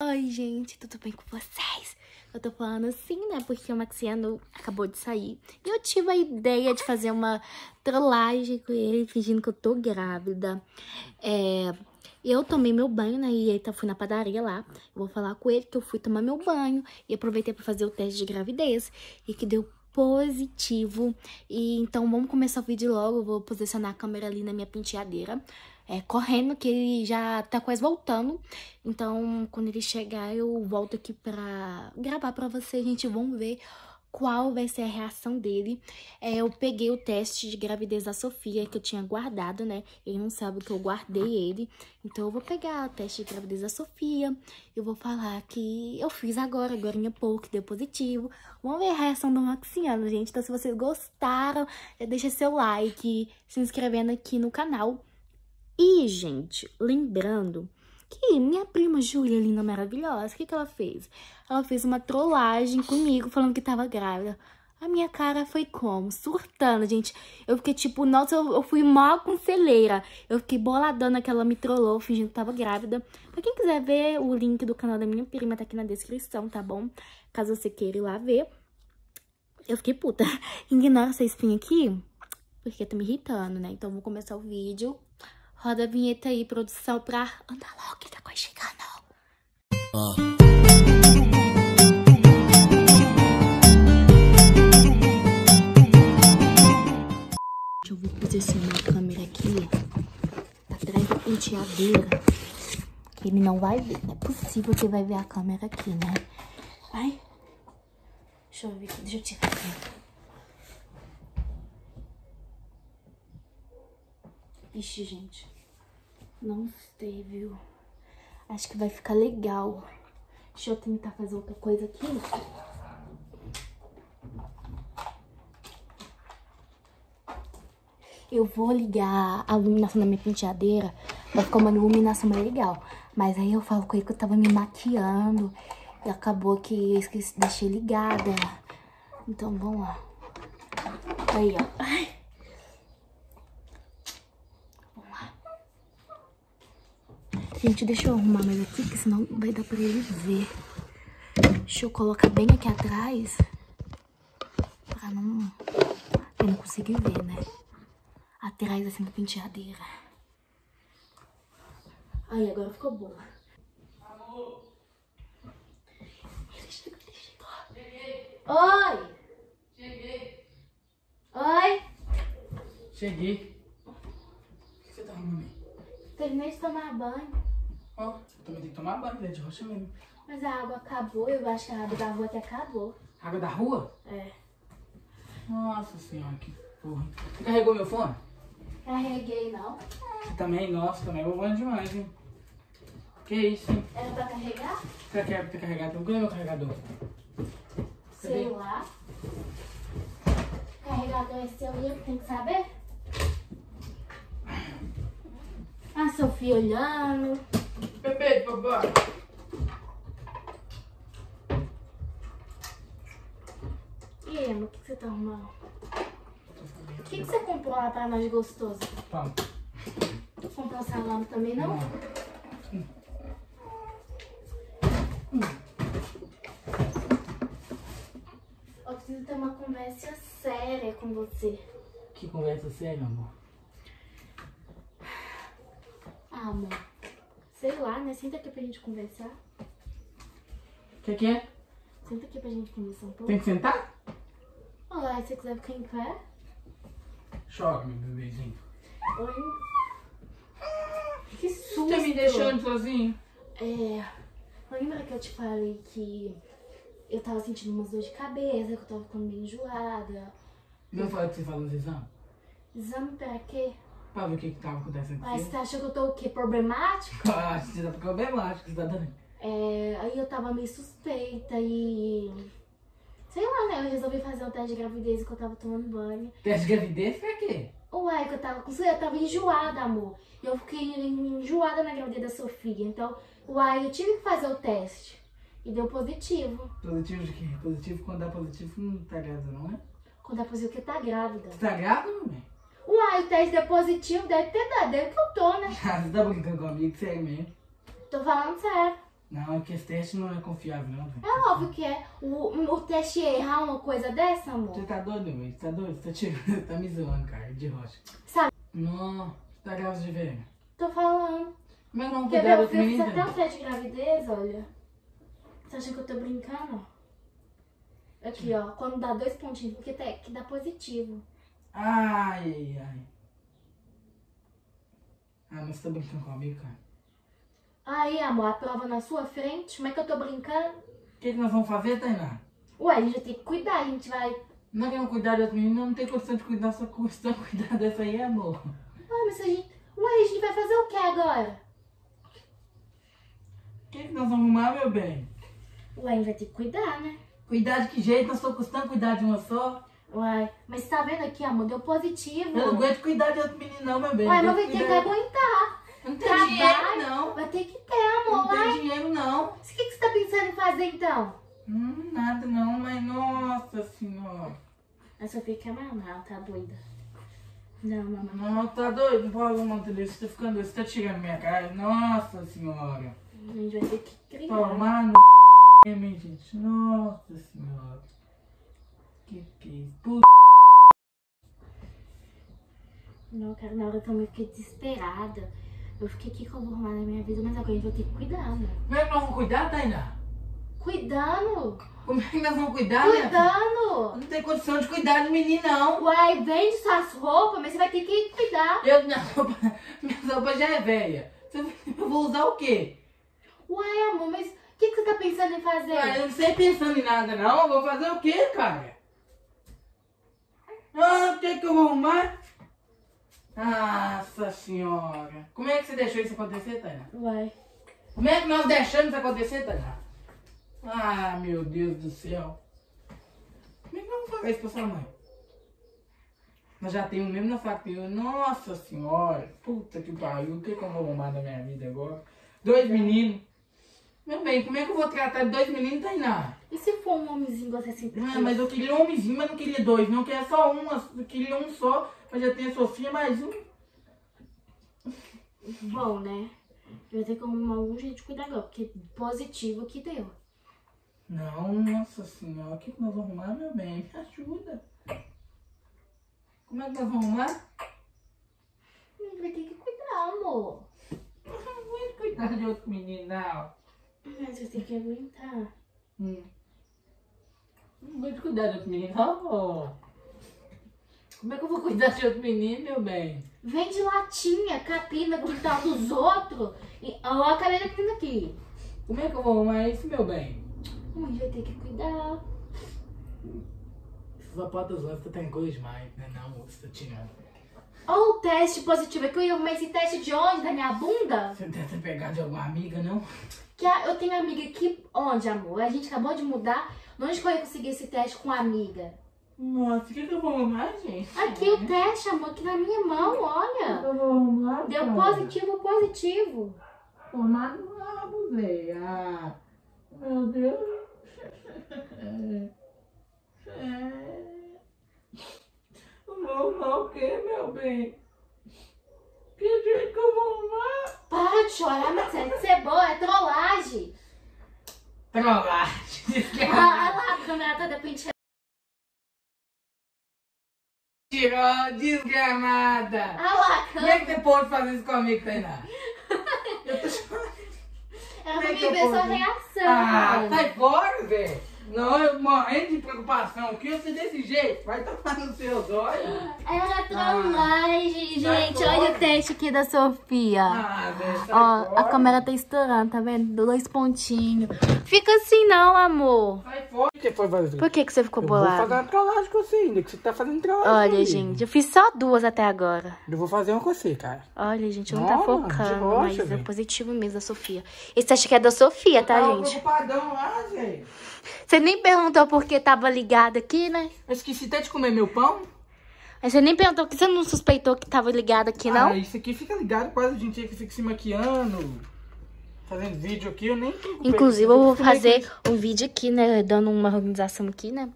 Oi, gente, tudo bem com vocês? Eu tô falando assim, né, porque o Maxiano acabou de sair. E eu tive a ideia de fazer uma trollagem com ele, fingindo que eu tô grávida. Eu tomei meu banho, né, e aí fui na padaria lá. Eu vou falar com ele que eu fui tomar meu banho e aproveitei pra fazer o teste de gravidez. E que deu positivo. E então vamos começar o vídeo logo. Eu vou posicionar a câmera ali na minha penteadeira. Correndo, que ele já tá quase voltando. Então, quando ele chegar, eu volto aqui pra gravar pra vocês. Gente, vamos ver qual vai ser a reação dele. Eu peguei o teste de gravidez da Sofia, que eu tinha guardado, né? Ele não sabe que eu guardei ele. Então, eu vou pegar o teste de gravidez da Sofia. Eu vou falar que eu fiz agora em pouco, deu positivo. Vamos ver a reação do Maxiano, gente. Então, se vocês gostaram, deixa seu like, se inscrevendo aqui no canal. E, gente, lembrando que minha prima Julia, linda, maravilhosa, o que ela fez? Ela fez uma trollagem comigo, falando que tava grávida. A minha cara foi como? Surtando, gente. Eu fiquei tipo, nossa, eu fui mal com celeira. Eu fiquei boladona que ela me trollou, fingindo que tava grávida. Pra quem quiser ver, o link do canal da minha prima tá aqui na descrição, tá bom? Caso você queira ir lá ver. Eu fiquei puta. Ignora essa espinha aqui, porque tá me irritando, né? Então, vou começar o vídeo. Roda a vinheta aí, produção, pra andar logo, que tá quase chegando. Eu vou posicionar a câmera aqui, atrás da penteadeira. Ele não vai ver, não é possível que ele vai ver a câmera aqui, né? Ai, deixa eu ver aqui, deixa eu tirar aqui. Ixi, gente, não sei, viu? Acho que vai ficar legal. Deixa eu tentar fazer outra coisa aqui. Eu vou ligar a iluminação da minha penteadeira. Vai ficar uma iluminação mais legal. Mas aí eu falo com ele que eu tava me maquiando. E acabou que eu esqueci, deixei ligada. Então, vamos lá. Aí, ó. Ai. Gente, deixa eu arrumar mais aqui, porque senão não vai dar pra ele ver. Deixa eu colocar bem aqui atrás, pra não... ele não conseguir ver, né? Atrás, assim, da penteadeira. Aí, agora ficou boa. Amor! Ele chegou. Cheguei! Oi! Cheguei! Oi! Cheguei! O que você tá arrumando aí? Terminei de tomar banho. Ó, eu também tenho que tomar banho, velho, de rocha mesmo. Mas a água acabou, eu acho que a água da rua até acabou. Água da rua? É. Nossa senhora, que porra. Você carregou meu fone? Carreguei, não. Você também? Nossa, também é bobona demais, hein? Que isso, hein? Era pra carregar? Será que era pra ter carregador? Cadê meu carregador? Sei lá. Carregador é seu livro, tem que saber? A Sofia olhando. Bebê, papai. E aí, amor, o que você tá arrumando? O que você comprou lá pra nós gostoso? Pão. Comprou salame também, não? Eu preciso ter uma conversa séria com você. Que conversa séria, amor? Ah, amor, sei lá, né? Senta aqui pra gente conversar. O que é? Senta aqui pra gente conversar um pouco. Tem que sentar? Olá, se você quiser ficar em pé. Choca, meu bebezinho. Oi. Que susto. Você tá me deixando sozinho? Lembra que eu te falei que eu tava sentindo umas dores de cabeça, que eu tava ficando meio enjoada. Não falei que você falou dos exames? Exame pra quê? Pra ver o que tava acontecendo aqui. Mas você achou que eu tô o quê? Problemática? Ah, você tá problemática, cidadã. Aí eu tava meio suspeita e... sei lá, né? Eu resolvi fazer um teste de gravidez enquanto eu tava tomando banho. Teste de gravidez pra quê? Ué, que eu tava enjoada, amor. Eu fiquei enjoada na gravidez da Sofia. Então, uai, eu tive que fazer o teste. E deu positivo. Positivo de quê? Positivo quando dá positivo não tá grávida, não é? Quando dá positivo que tá grávida. Você tá grávida, mãe? Uai, o teste deu positivo, deve ter dado, deve que eu tô, né? Ah, você tá brincando comigo, sério mesmo? Tô falando sério. Não, que esse teste não é confiável, não, velho. É óbvio que é. O teste errar uma coisa dessa, amor? Você tá doido, velho? Você tá doido? Você tá, tá me zoando, cara, de rocha. Sabe? Não, você tá grávida de velho. Tô falando. Mas não, cuidado com menina. Você tá tão feia de gravidez, olha. Você acha que eu tô brincando? Aqui, ó, quando dá 2 pontinhos, porque que dá positivo. Ai, ai. Ah, mas você tá brincando comigo, cara? Aí, amor, a prova na sua frente, como é que eu tô brincando? O que nós vamos fazer, Tainá? Ué, a gente vai ter que cuidar, a gente vai... Não é que não cuidar de outro menino, não tem questão de cuidar, só questão de cuidar dessa aí, amor. Ué, mas a gente... Ué, a gente vai fazer o que agora? O que nós vamos arrumar, meu bem? Ué, a gente vai ter que cuidar, né? Cuidar de que jeito? Nós tô custando cuidar de uma só. Ué, mas tá vendo aqui, amor, deu positivo. Eu não aguento cuidar de outro menino, não, meu bem. Ué, mas vai ter que aguentar. Não tem dinheiro, não. Vai ter que ter, amor. Não tem dinheiro, não. O que você tá pensando em fazer, então? Nada, não, mas nossa senhora. A Sofia quer mamar, ela tá doida. Não, mamãe. Não, tá doida. Não pode mamar, você tá ficando doida. Você tá tirando minha cara. Nossa senhora. A gente vai ter que criar. Tomar no c... minha gente. Nossa senhora. Que puta. Não, cara, na hora também eu fiquei desesperada. Eu fiquei aqui com o arrumar na minha vida, mas agora a gente vai ter que cuidar, né? Como é que nós vamos cuidar, Tainá? Cuidando? Como é que nós vamos cuidar, né? Cuidando! Não tem condição de cuidar de menino, não. Uai, vende suas roupas, mas você vai ter que cuidar. Minha roupa já é velha. Eu vou usar o quê? Uai, amor, mas o que você tá pensando em fazer? Uai, eu não sei pensando em nada, não. Eu vou fazer o quê, cara? Ah, o que que eu vou arrumar? Nossa senhora. Como é que você deixou isso acontecer, Tainá? Uai. Como é que nós deixamos isso acontecer, Tainá? Ah, meu Deus do céu. Como é que nós vamos fazer isso pra sua mãe? Nós já temos o mesmo na fatura. Nossa senhora. Puta que pariu. O que eu vou arrumar na minha vida agora? 2 meninos. Meu bem, como é que eu vou tratar de 2 meninos, Tainá? E se for um homenzinho você assim? Ah, mas eu queria um homenzinho, mas não queria 2. Não queria só um. Eu queria um só. Mas já tem a Sofia, mais um. Bom, né? Eu vou ter que arrumar algum jeito de cuidar agora, porque positivo que deu. Não, nossa senhora. O que nós vamos arrumar, meu bem? Me ajuda. Como é que nós vamos arrumar? A gente vai ter que cuidar, amor. Eu não vou cuidar de outro menino, não. Mas eu tenho que aguentar. Não vou cuidar de outro menino, não, amor. Como é que eu vou cuidar de outro menino, meu bem? Vende latinha, capina, quintal dos outros. Ó, a cadeira que aqui. Como é que eu vou arrumar isso, meu bem? Vai ter que cuidar. Esses sapatos lá, você tá em coisa demais, né? Não, você tá tirando. Olha o teste positivo. É que eu ia arrumar esse teste de onde? Da minha bunda? Você tenta pegar de alguma amiga, não? Que eu tenho amiga aqui. Onde, amor? A gente acabou de mudar. Onde que eu ia conseguir esse teste com a amiga? Nossa, o que eu vou arrumar, gente? Aqui o teste, amor, aqui na minha mão, olha. Eu vou arrumar. Deu positivo, positivo. Arrumar não abusei. Ah, meu Deus. Eu vou arrumar o quê, meu bem? Que jeito que eu vou arrumar? Para de chorar, Maxiano, isso é boa, é trollagem. Trollagem. Olha lá, a câmera toda penteada. Tirou, desgramada! Ah lá, como é que você pode fazer isso comigo, Tainá? Eu tô chorando. Ela vai viver sua reação. Ah, sai fora, velho. Não, eu morrendo de preocupação. Que eu sei desse jeito? Vai tomar nos seus olhos. Ela trollagem, gente. Olha o teste aqui da Sofia. Ah, velho, ó, a câmera tá estourando, tá vendo? 2 pontinhos. Fica assim não, amor. Sai fora. Por que você ficou bolado? Eu vou fazer uma trollagem com você ainda, que você tá fazendo trollagem. Olha, comigo. Gente, eu fiz só 2 até agora. Eu vou fazer uma com você, cara. Olha, gente, eu não tá focando, rocha, mas véio. É positivo mesmo da Sofia. Esse acho que é da Sofia, tá, gente? Eu tava preocupadão lá, gente. Você nem perguntou por que tava ligado aqui, né? Eu esqueci até de comer meu pão. Mas você nem perguntou, porque você não suspeitou que tava ligado aqui, não? Ah, isso aqui fica ligado quase a gente aí que fica se maquiando. Fazendo vídeo aqui, eu nem... Inclusive, eu vou fazer um vídeo aqui, né? Dando uma organização aqui, né?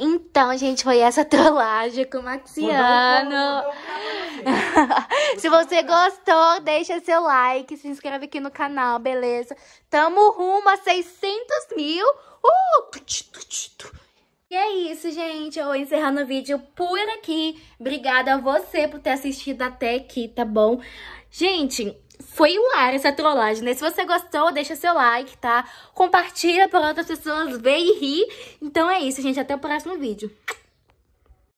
Então, gente, foi essa trollagem com o Maxiano. Se você gostou, deixa seu like, se inscreve aqui no canal, beleza? Tamo rumo a 600 mil. E é isso, gente. Eu vou encerrando o vídeo por aqui. Obrigada a você por ter assistido até aqui, tá bom? Gente, foi hilário essa trollagem, né? Se você gostou, deixa seu like, tá? Compartilha para outras pessoas verem e rir. Então é isso, gente. Até o próximo vídeo.